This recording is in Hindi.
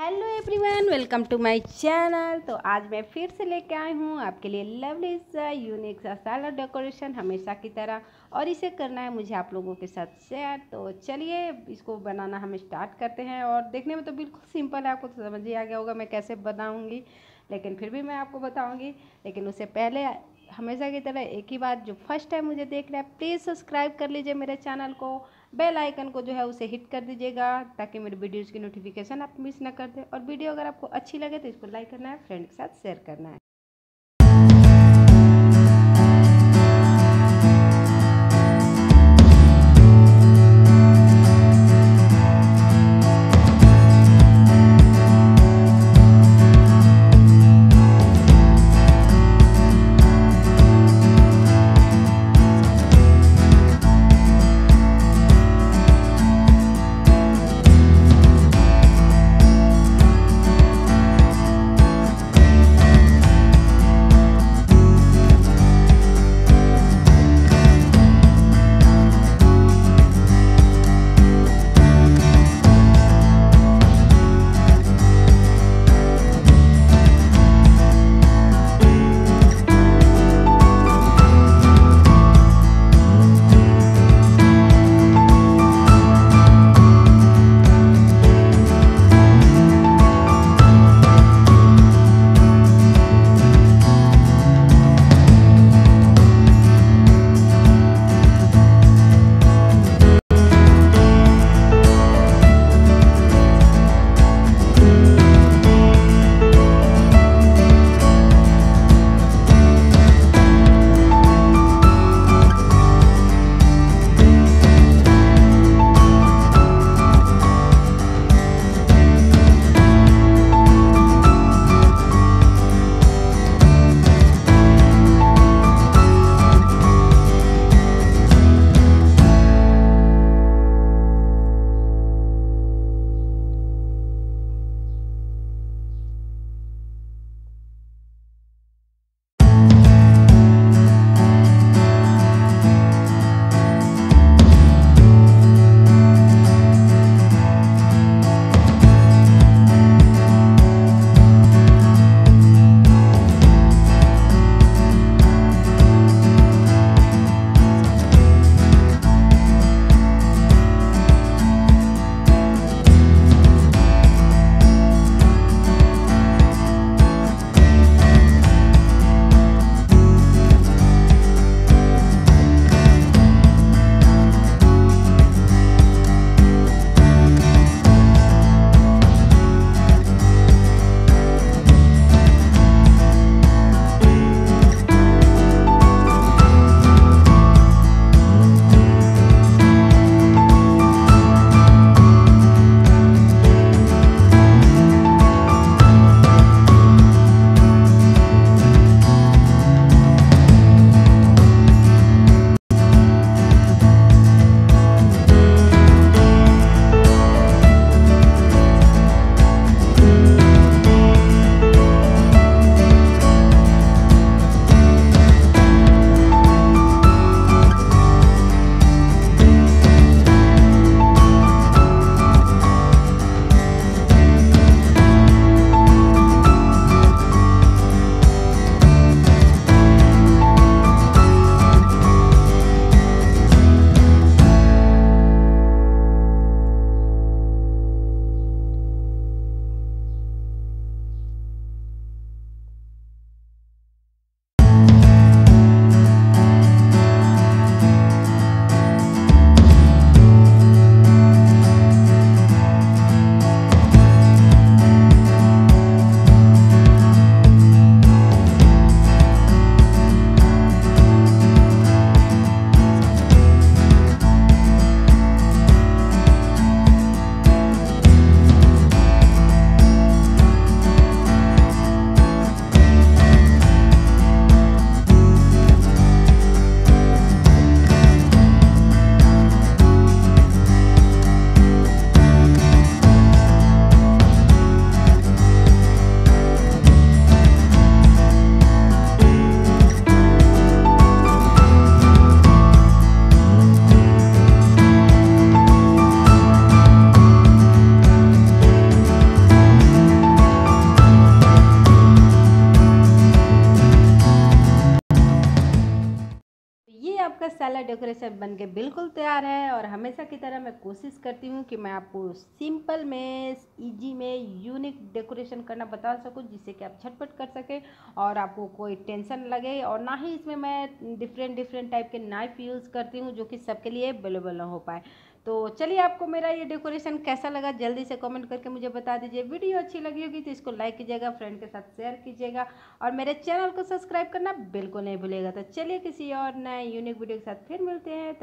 Hello everyone, welcome to my channel. तो आज मैं फिर से लेके आई हूँ आपके लिए लवली सा यूनिक सा सैलड डेकोरेशन हमेशा की तरह, और इसे करना है मुझे आप लोगों के साथ शेयर। तो चलिए इसको बनाना हम स्टार्ट करते हैं। और देखने में तो बिल्कुल सिंपल है, आपको तो समझ ही आ गया होगा मैं कैसे बनाऊँगी, लेकिन फिर भी मैं आपको बताऊँगी। लेकिन उससे पहले हमेशा की तरह एक ही बात, जो फर्स्ट टाइम मुझे देख रहा है प्लीज़ सब्सक्राइब कर लीजिए मेरे चैनल को, बेल आइकन को जो है उसे हिट कर दीजिएगा ताकि मेरे वीडियोज़ की नोटिफिकेशन आप मिस ना कर दें। और वीडियो अगर आपको अच्छी लगे तो इसको लाइक करना है, फ्रेंड के साथ शेयर करना है। आपका सैलड डेकोरेशन बनके बिल्कुल तैयार है। और हमेशा की तरह मैं कोशिश करती हूँ कि मैं आपको सिंपल में, इजी में यूनिक डेकोरेशन करना बता सकूँ, जिससे कि आप झटपट कर सकें और आपको कोई टेंशन लगे। और ना ही इसमें मैं डिफरेंट टाइप के नाइफ़ यूज़ करती हूँ जो कि सबके लिए अवेलेबल ना हो पाए। तो चलिए, आपको मेरा ये डेकोरेशन कैसा लगा जल्दी से कमेंट करके मुझे बता दीजिए। वीडियो अच्छी लगी होगी तो इसको लाइक कीजिएगा, फ्रेंड के साथ शेयर कीजिएगा और मेरे चैनल को सब्सक्राइब करना बिल्कुल नहीं भूलिएगा। तो चलिए, किसी और नए यूनिक वीडियो के साथ फिर मिलते हैं।